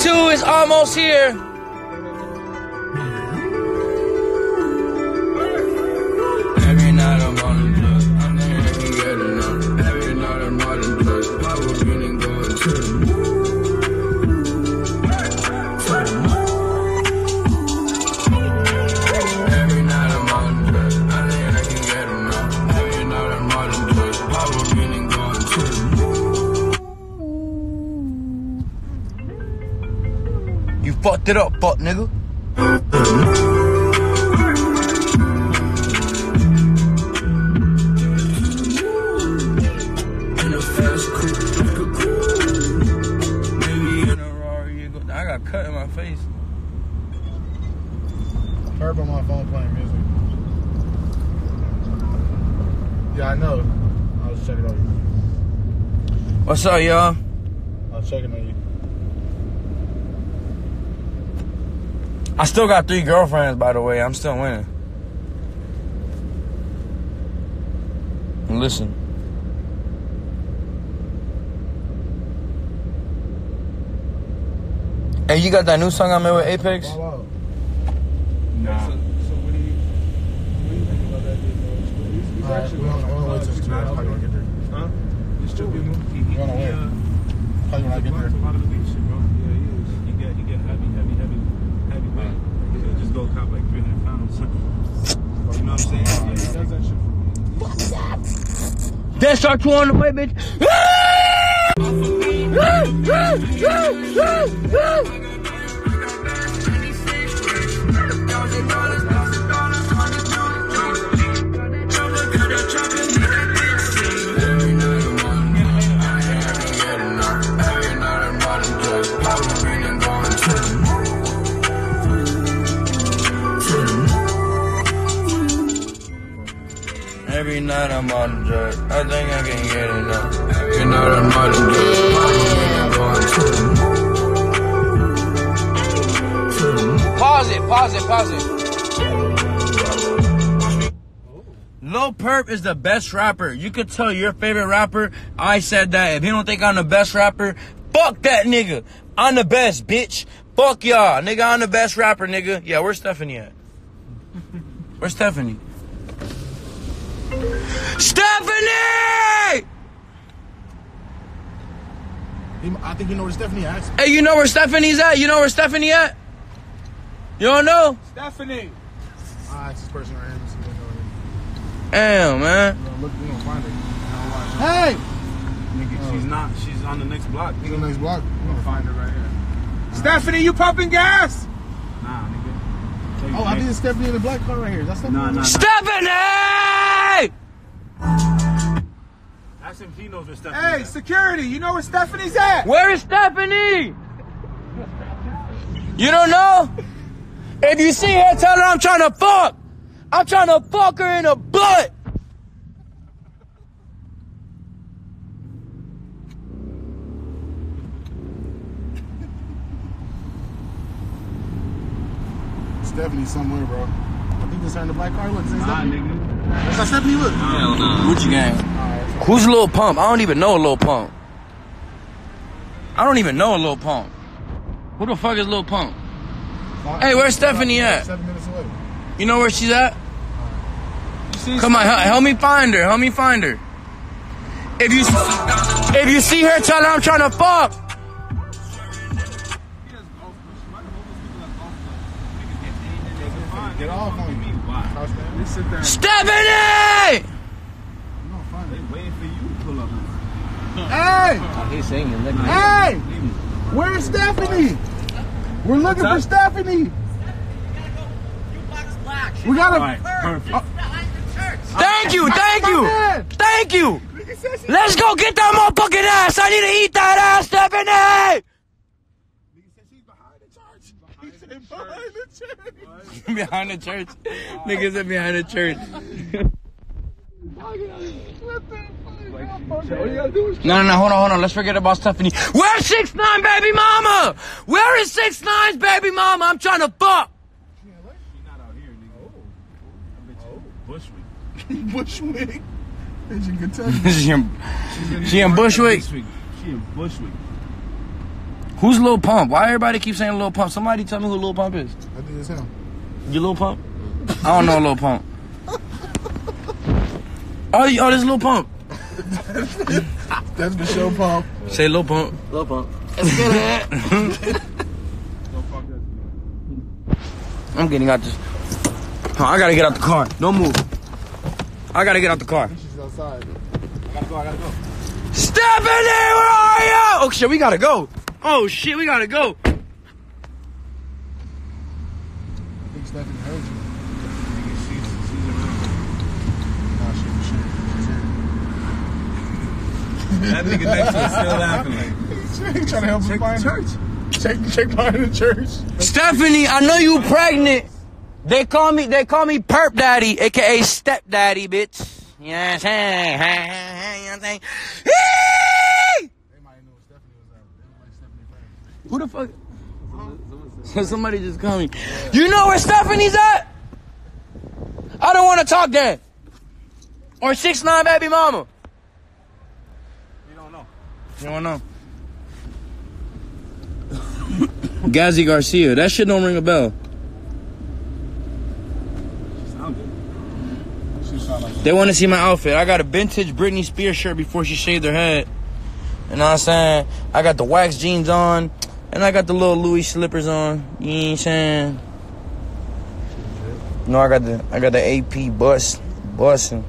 2 is almost here. Every night I'm on the bus. I'm never gonna get enough. Every night I'm on the bus. Why would you even go to the moon? Every night I'm on the bus. I think I can get enough. Every night I'm on the bus. Why would you even go to the moon? You fucked it up, butt nigga. Cut in my face. Purpp on my phone playing music. Yeah, I know. I was checking on you. What's up, y'all? I was checking on you. I still got 3 girlfriends, by the way. I'm still winning. Listen. Hey, you got that new song I made with Apex? Nah. So what do you think about that dude? He's actually going to wait till it's too late. I'm probably going to get there. Huh? He's still good. He's going to wait. Probably when I get there. A lot of weed shit, bro. Yeah, he is. He get heavy weight. He'll just go cop like 300 pounds. You know what I'm saying? Yeah, he does that shit for me. What's up? Death Star 2 on the way, bitch. Every night I'm on the drug, I think I can get enough. Every night I'm on the drug, Pause it. Lil Pump is the best rapper. You could tell your favorite rapper. I said that. If you don't think I'm the best rapper, fuck that nigga. I'm the best, bitch. Fuck y'all. Nigga, I'm the best rapper, nigga. Yeah, where's Stephanie at? Where's Stephanie? Stephanie! I think you know where Stephanie at. Hey, you know where Stephanie's at? You know where Stephanie at? You don't know? Stephanie! I asked this person right here. Damn, man. We're gonna find her. Hey! Nigga, she's not. She's on the next block. She's on the next block? We're gonna find her right here. Stephanie, you pumping gas? Nah, nigga. Oh, I think it's Stephanie in the black car right here. That's Stephanie? Nah. Stephanie! Ask him if he knows where Stephanie's at. Hey, security, you know where Stephanie's at? Where is Stephanie? You don't know? If you see her, tell her I'm trying to fuck. I'm trying to fuck her in the butt. Stephanie's somewhere, bro. I think it's her in the black car. Look, nigga. That's how Stephanie looks. Hell no. Gucci gang. Right. Who's Lil Pump? I don't even know Lil Pump. Who the fuck is Lil Pump? Hey, where's Stephanie at? 7 minutes away. You know where she's at? Come on, help me find her. If you see her, tell her I'm trying to fuck. Get off on me. Stephanie! They waiting for you to pull up. Hey! He's singing. Hey! Where's Stephanie? We're looking for Stephanie. We gotta. Right, perfect. Thank you. Let's go get that motherfucking ass. I need to eat that ass, Stephanie. Nigga said she's behind the church. Nigga said behind the church. No, hold on. Let's forget about Stephanie. Where's 6ix9ine, baby mama? Where is 6ix9ine's baby mama? I'm trying to fuck. She's not out here, nigga. I bet you Bushwick. She's in Bushwick. Who's Lil Pump? Why everybody keep saying Lil Pump? Somebody tell me who Lil Pump is. I think it's him. You Lil Pump? I don't know Lil Pump. Oh, this Lil Pump. That's the show Pump. Say Lil Pump. Lil Pump. Let's get it. I'm getting out this. I gotta get out the car. Don't move. I gotta get out the car. She's outside. I gotta go. Stephanie, where are you? Oh shit, we gotta go. Oh shit, we gotta go. I think Stephanie heard you. That nigga next to us still laughing. Like, he's trying to help me find church. Check behind the church. Stephanie, I know you pregnant. They call me Purp Daddy, aka Step Daddy, bitch. You know what I'm saying? They might know Stephanie was out. They might Stephanie pregnant. Who the fuck? Somebody just called me. Yeah. You know where Stephanie's at? I don't want to talk then. Or 6ix9ine baby mama. You don't know. Gazzy Garcia. That shit don't ring a bell. She sound good. She sound like they want to see my outfit. I got a vintage Britney Spears shirt before she shaved her head. You know what I'm saying? I got the wax jeans on. And I got the little Louis slippers on. You know what I'm saying? No, I got the AP bus. Bussin'.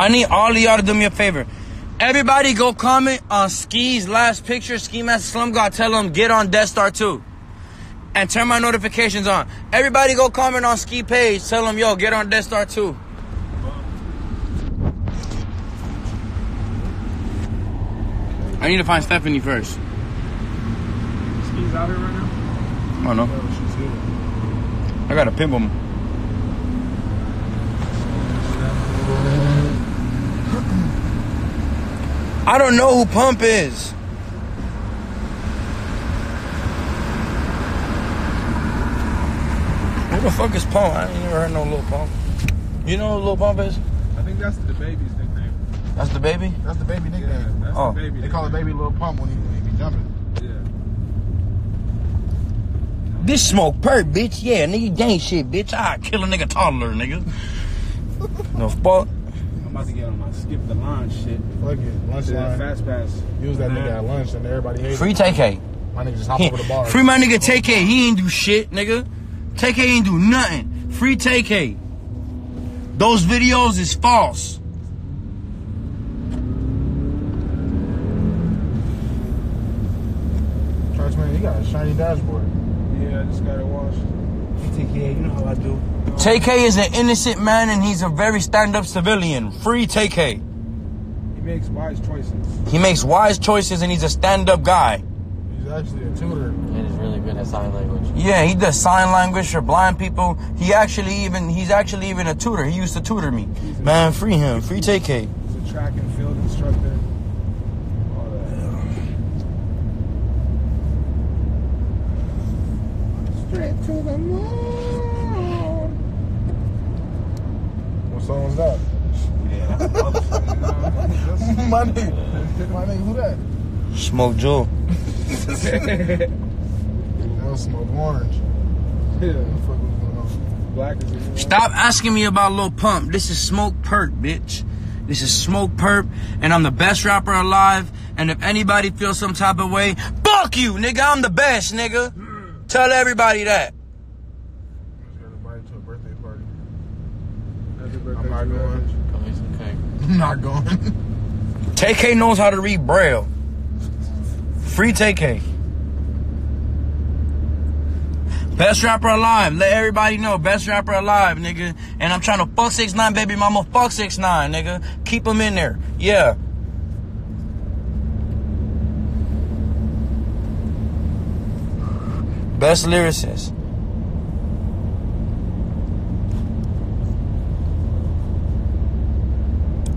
I need all of y'all to do me a favor. Everybody go comment on Ski's last picture, Ski Master Slum God. Tell him get on Death Star 2. And turn my notifications on. Everybody go comment on Ski page. Tell him, yo, get on Death Star 2. I need to find Stephanie first. Ski's out here right now? I don't know. I got to pimp him. I don't know who Pump is. Who the fuck is Pump? I ain't never heard no Lil Pump. You know who Lil Pump is? I think that's the baby's nickname. That's the baby? That's the baby nickname. Yeah, that's oh. The baby nickname. They call the baby Lil Pump when he be jumping. Yeah. This Smokepurpp, bitch. Yeah, nigga, gang shit, bitch. I kill a nigga toddler, nigga. No fuck. I'm about to get on my skip the line shit. Fuck it. Lunch line. Fast pass. Use that nigga at lunch and everybody hates Free Tay-K. My nigga just hop over the bar. Free my nigga Tay-K. He ain't do shit, nigga. Tay-K ain't do nothing. Free Tay-K. Those videos is false. Trust me, you got a shiny dashboard. Yeah, I just got it washed. Tay-K, you know how I do. Tay-K is an innocent man and he's a very stand-up civilian. Free Tay-K. He makes wise choices. He makes wise choices and he's a stand-up guy. He's actually a tutor. And he's really good at sign language. Yeah, he does sign language for blind people. He's actually even a tutor. He used to tutor me. Man, free him. Free Tay-K. He's a track and field instructor. All that. Straight to the moon. Songs that. Yeah, that's another song. My nigga, who that? Smoke Joe. That was Smoke Orange. Yeah, what the fuck was going on? Black is it? Stop asking me about Lil Pump. This is Smokepurpp, bitch. This is Smokepurpp, and I'm the best rapper alive. And if anybody feels some type of way, fuck you, nigga. I'm the best, nigga. Tell everybody that. I'm not going. Come eat some cake. I'm not going. Tay-K knows how to read Braille. Free Tay-K. Best rapper alive. Let everybody know. Best rapper alive, nigga. And I'm trying to fuck 6ix9ine, baby mama. Fuck 6ix9ine, nigga. Keep him in there. Yeah. Best lyricist.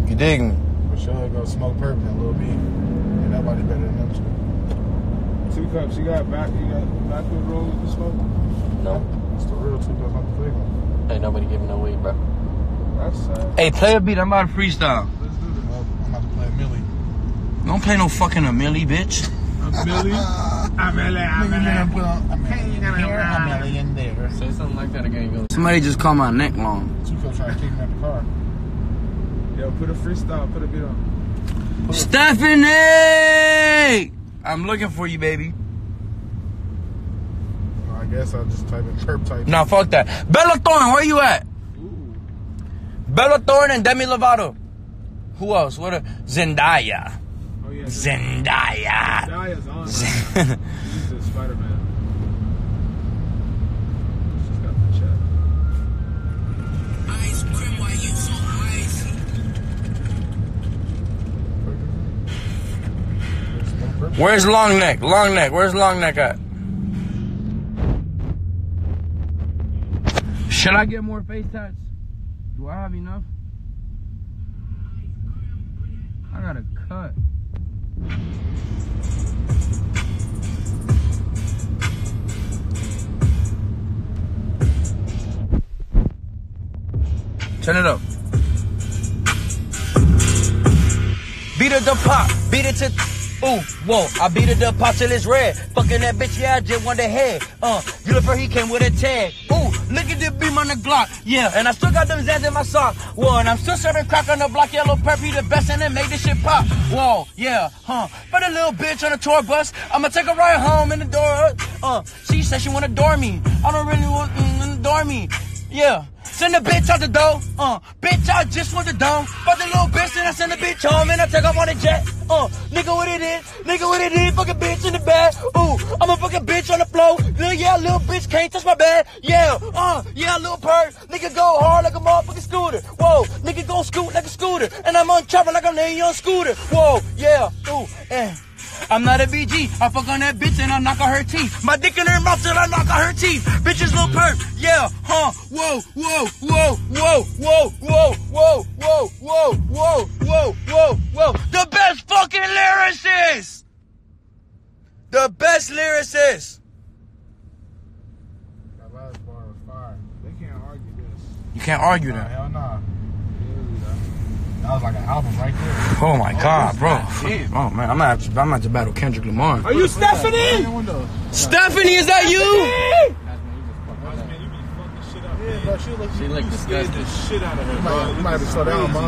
You dig me? For sure, go Smokepurpp and Lil B. Ain't nobody better than them two. 2 cups. You got back. You got back with rolls with the smoke. No, it's the real 2 cups. I'm the big one. Ain't nobody giving no weed, bro. That's sad. Hey, play a beat. I'm about to freestyle. Let's do this. I'm about to play a Millie. Don't play no fucking a Millie, bitch. A Millie? I'm Millie in there. Say something like that again. Somebody just called my neck long. Chico trying to kick me out the car. Yo, put a freestyle. Put a beat on. Stephanie! I'm looking for you, baby. I guess I'll just type in Purpp type. Nah, fuck that. Bella Thorne, where you at? Ooh. Bella Thorne and Demi Lovato. Who else? What a Zendaya. Oh, yeah, Zendaya. Zendaya's on. She's a Spider-Man. She's got the chat. Ice cream, why you so icy? Where's Long Neck? Long Neck. Where's Long Neck at? Should I get more face tats? Do I have enough? I got a cut. Turn it up. Beat it to pop, beat it to... Ooh, whoa, I beat it up, pop till it's red. Fucking that bitch, yeah, I just want the head. You look for he came with a tag. Ooh, look at this beam on the Glock. Yeah, and I still got them Zans in my sock. Whoa, and I'm still serving crack on the block. Yellow Purpp, he the best, and it made this shit pop. Whoa, yeah, huh. But a little bitch on a tour bus. I'ma take a ride home in the door. She said she wanna door me. I don't really want to door me. Yeah. Send the bitch out the door, bitch, I just want the dome. Fuck the little bitch and I send the bitch home and I take off on the jet, nigga what it is, fucking bitch in the bed, ooh, I'm a fucking bitch on the floor, yeah, little bitch can't touch my bed, yeah, yeah, little Purpp, nigga go hard like a motherfucking scooter, whoa, nigga go scoot like a scooter, and I'm on chopper like I'm a young scooter, whoa, yeah, ooh, eh. I'm not a BG, I fuck on that bitch and I knock on her teeth. My dick in her mouth till I knock on her teeth. Bitches Lil Purpp, yeah, huh. Whoa, whoa, whoa, whoa, whoa, whoa, whoa, whoa, whoa, whoa, whoa, whoa, whoa. The best fucking lyricist. The best lyricist. That last bar was fire. They can't argue this. You can't argue that. Hell nah. That was like an album right there. Oh my god, bro. Oh man, I'm not to battle Kendrick Lamar. Are you Stephanie? Stephanie, is that you? She like disgusted the shit out of her, bro. You might have to slow down, bro.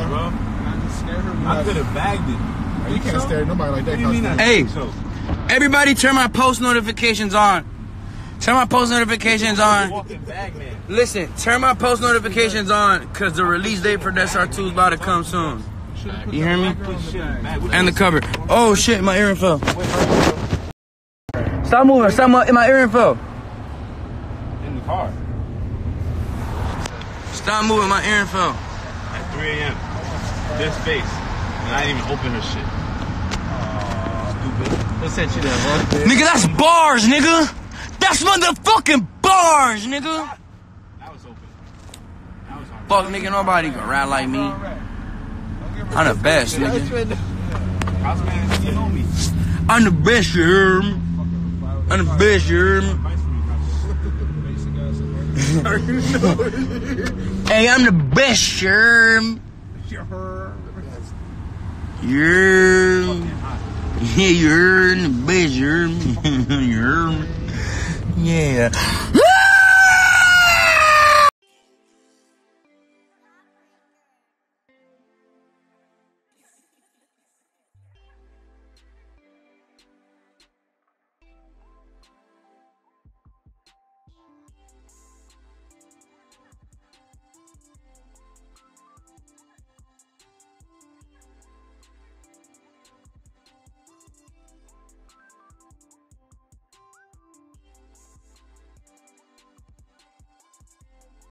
I could have bagged it. You can't stare at nobody like that. Hey, everybody turn my post notifications on. Turn my post notifications on. Listen, turn my post notifications on because the release date for Death Star 2 is about to come soon. You hear me? And the cover. Oh shit, my earring fell. Stop moving, stop moving. My earring fell. In the car. Stop moving, my earring fell. At 3 a.m. This face. And I didn't even open her shit. Stupid. What sent you that, bro? Nigga, that's bars, nigga. That's motherfucking bars, nigga. That was open. That was open. Fuck, nigga, nobody can rap like me. I'm the best, nigga. I'm the best, you hear me? I'm the best, you hear me? Hey, I'm the best, you hear me? Yeah, you're the best, you hear me? Yeah.